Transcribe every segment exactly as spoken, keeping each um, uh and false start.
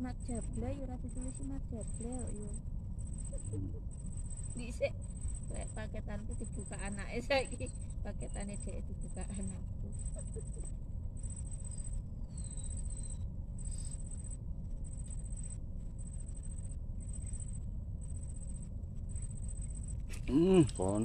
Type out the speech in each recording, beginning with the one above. Mat Jabla ya ora ditulis Mat Jabla ya. Dhisik lek paketanku dibuka anake saiki, paketane dhek dibuka anakku. Hmm, kon.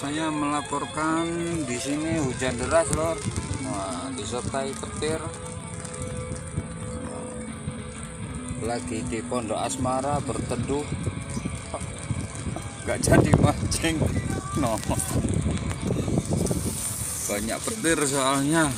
Saya melaporkan di sini hujan deras, Lor. Nah, disertai petir. Lagi di Pondok Asmara berteduh. Gak jadi mancing. No. Banyak petir soalnya.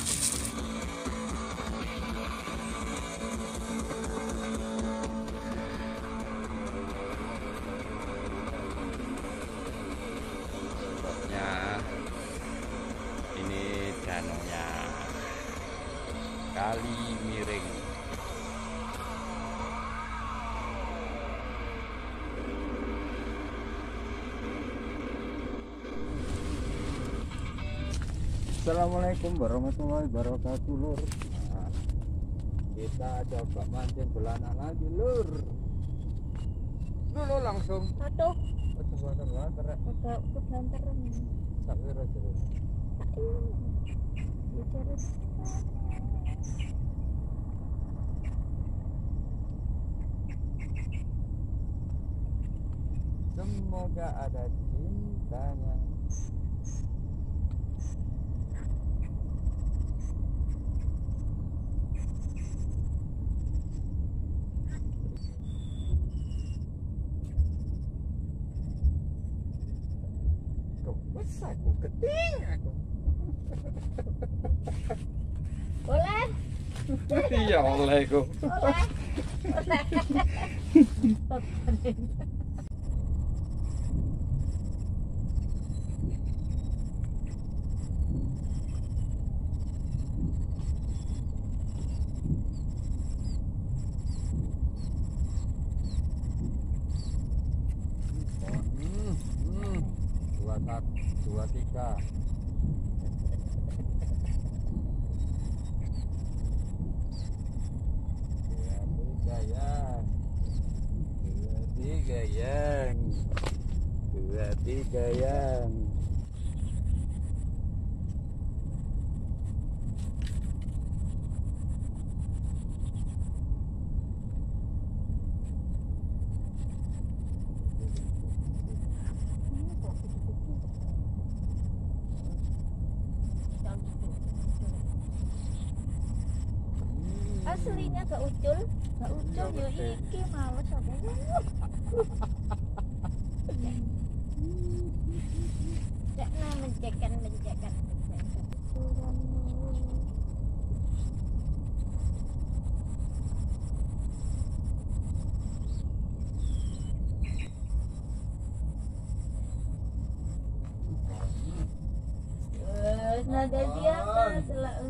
Kali Mireng. Assalamualaikum warahmatullahi wabarakatuh, Lur. Nah, kita coba mancing belanak lagi, Lur. Dulu langsung. Satu. Satu water water. Satu kebanteran. Satu water. Satu. Semoga ada cintanya. aku keting aku. Boleh? Iya oleh aku. Boleh. Dua tiga ya tiga ya dua tiga yang dua tiga yang aslinya gak ucul, gak ucul yo iki males aku. Cek nang menjekan menjekan. Wes nada dia kan selalu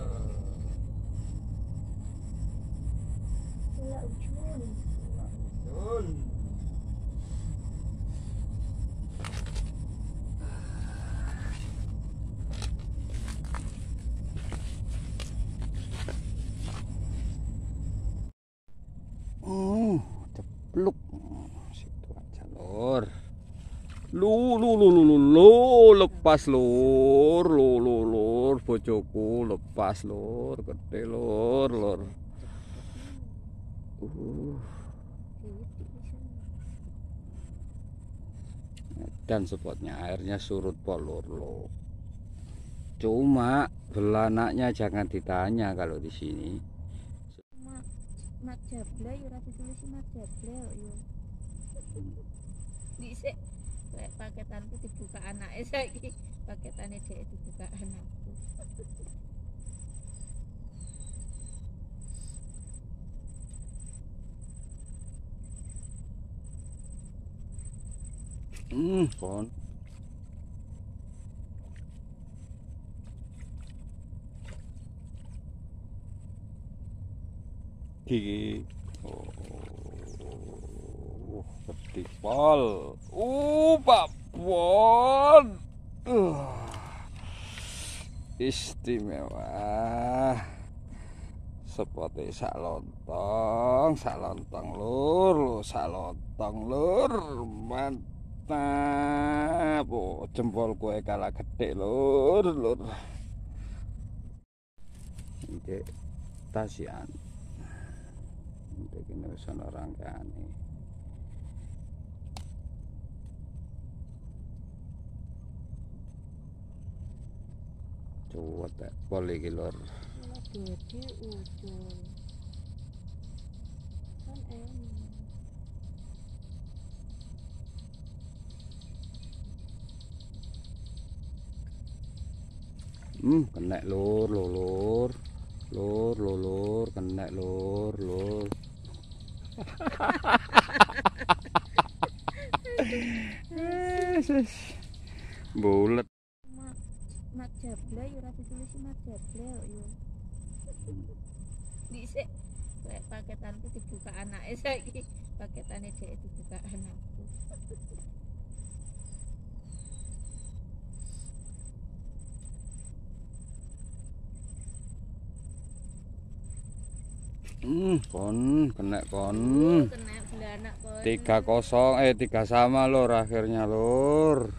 Uh, cepluk situ aja lor. Lu lu lu lu lu lepas lur lu lu lur bojoku lepas lur gede lur lur uh. Dan spotnya airnya surut polur lo, cuma belanaknya jangan ditanya kalau di sini mak jable yo ora ditulis mak jable yo dhisik. Lek paketanku dibuka anaknya saiki, paketane dhek dibuka anakku. Hmm, kon. Gigi. Oh. Petik pol, uh babon, uh, istimewa, seperti salontong, salontong lur, salontong lur, mantap, oh, jempol kue kalah gede lur, lur, ini tasian, ini urusan orang kani. Coba tak boleh gilor. Jadi ujung kan em. Hmm, kena lor, lor, lor, lor, lor, kena lor, lor. Yes, bulat. Mak jable yo ora ditulis mak jable yo. Dhisik lek paketanku dibuka anake saiki, paketane dhek dibuka anakku. Hmm, kon kena kon. Kena belanak kon. tiga kosong eh tiga sama lur akhirnya lur.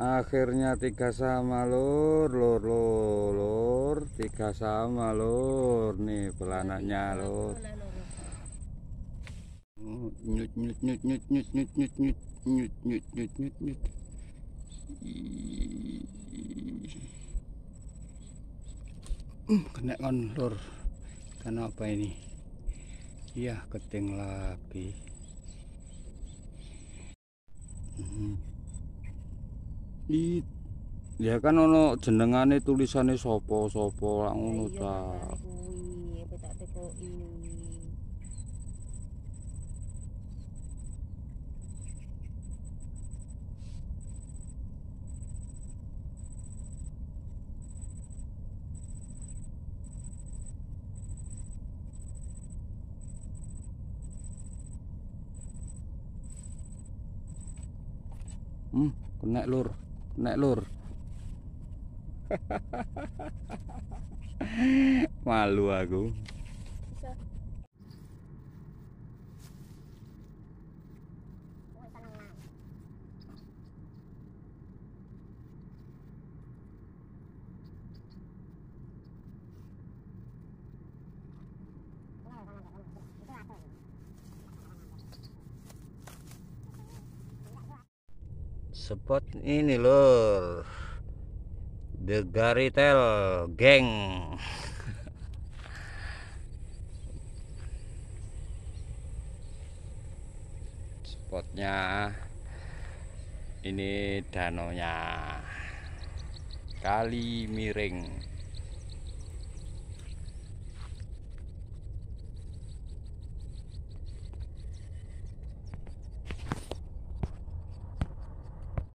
Akhirnya tiga sama lur, lur, lur, lur, tiga sama lur, nih belanaknya lur. Nyut, nyut, nyut, nyut, nyut, nyut, nyut, nyut, nyut, nyut, nyut, nyut, nyut. Kena kon lur, karena apa ini? Ya, keting lagi. Hmm. It, ya kan ono jenengane tulisane sapa-sapa lak ngono ta. Hmm, kena lur, kena lur. Malu aku. Spot ini lur, The Garitel Geng. Spotnya ini danaunya Kali Miring.